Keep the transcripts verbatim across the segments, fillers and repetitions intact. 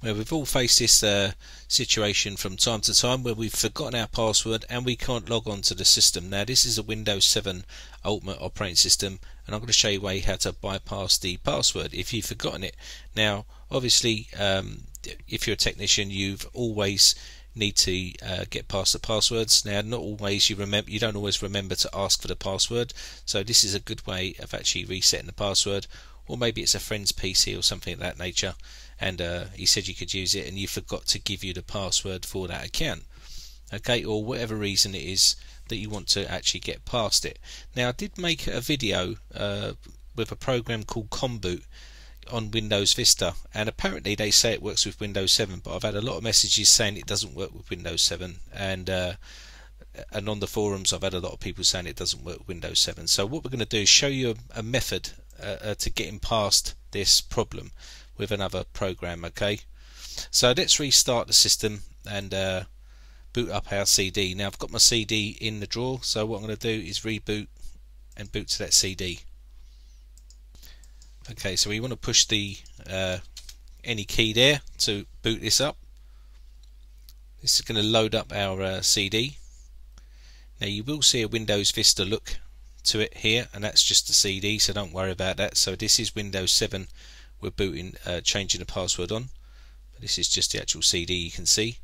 where we've all faced this uh, situation from time to time where we've forgotten our password and we can't log on to the system. Now this is a Windows seven Ultimate operating system, and I'm going to show you a way how to bypass the password if you've forgotten it. Now obviously um, if you're a technician, you've always need to uh, get past the passwords. Now not always you remember you don't always remember to ask for the password, so this is a good way of actually resetting the password. Or maybe it's a friend's P C or something of that nature, and uh, he said you could use it and you forgot to give you the password for that account, okay, or whatever reason it is that you want to actually get past it. Now I did make a video uh, with a program called Comboot on Windows Vista, and apparently they say it works with Windows seven, but I've had a lot of messages saying it doesn't work with Windows seven, and uh, and on the forums I've had a lot of people saying it doesn't work with Windows seven. So what we're going to do is show you a, a method uh, uh, to getting past this problem with another program, okay? So let's restart the system and uh, boot up our C D. Now I've got my C D in the drawer, so what I'm going to do is reboot and boot to that C D. Okay, so we want to push the uh, any key there to boot this up. This is going to load up our uh, C D. Now you will see a Windows Vista look to it here, and that's just the C D, so don't worry about that. So this is Windows seven we're booting, uh, changing the password on, but this is just the actual C D you can see.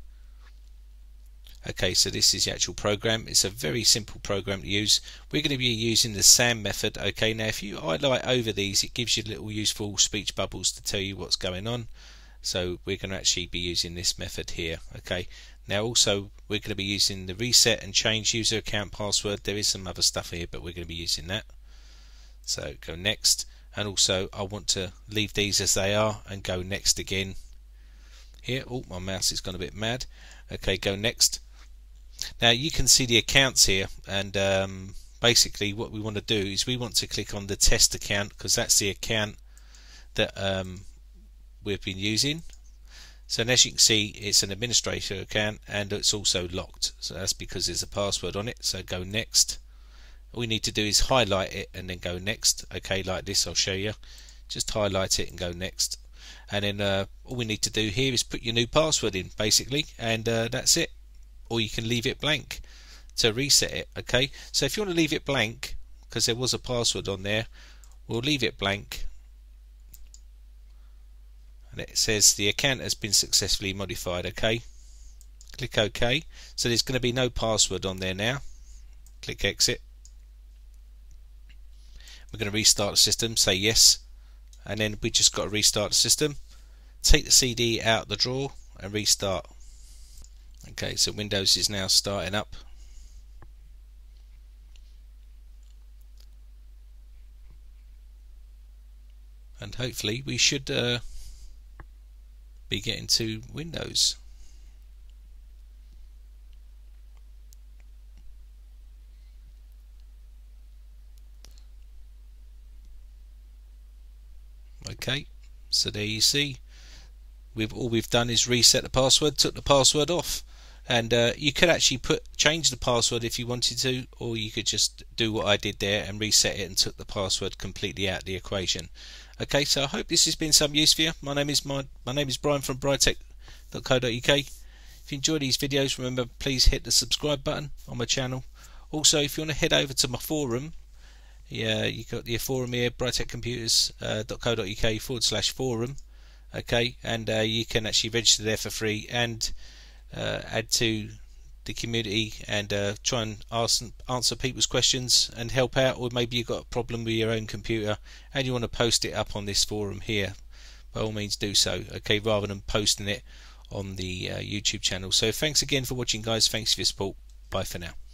Okay, so this is the actual program. It's a very simple program to use. We're going to be using the SAM method. Okay, now if you highlight over these, it gives you little useful speech bubbles to tell you what's going on. So we're going to actually be using this method here. Okay, now also we're going to be using the reset and change user account password. There is some other stuff here, but we're going to be using that. So go next, and also I want to leave these as they are and go next again. Here, oh, my mouse has gone a bit mad. Okay, go next. Now you can see the accounts here, and um, basically what we want to do is we want to click on the test account, because that's the account that um, we've been using. So as you can see, it's an administrator account and it's also locked, so that's because there's a password on it. So go next. All we need to do is highlight it and then go next, okay, like this. I'll show you. Just highlight it and go next, and then uh, all we need to do here is put your new password in, basically, and uh, that's it. Or you can leave it blank to reset it, okay? So if you want to leave it blank, because there was a password on there, we'll leave it blank, and it says the account has been successfully modified, okay? Click OK. So there's going to be no password on there now. Click exit. We're going to restart the system, say yes, and then we just got to restart the system, take the C D out the drawer and restart. Okay, so Windows is now starting up. And hopefully we should uh, be getting to Windows. Okay, so there you see. We've, all we've done is reset the password, took the password off. And uh, you could actually put change the password if you wanted to, or you could just do what I did there and reset it and took the password completely out of the equation. Okay, so I hope this has been some use for you. My name is my, my name is Brian from britec dot co dot U K. If you enjoy these videos, remember please hit the subscribe button on my channel. Also, if you want to head over to my forum, yeah, you got the forum here, britec computers dot co dot U K forward slash forum. Okay, and uh, you can actually register there for free and Uh, add to the community, and uh, try and ask, answer people's questions and help out. Or maybe you've got a problem with your own computer and you want to post it up on this forum here, by all means do so, okay, rather than posting it on the uh, YouTube channel. So thanks again for watching, guys. Thanks for your support. Bye for now.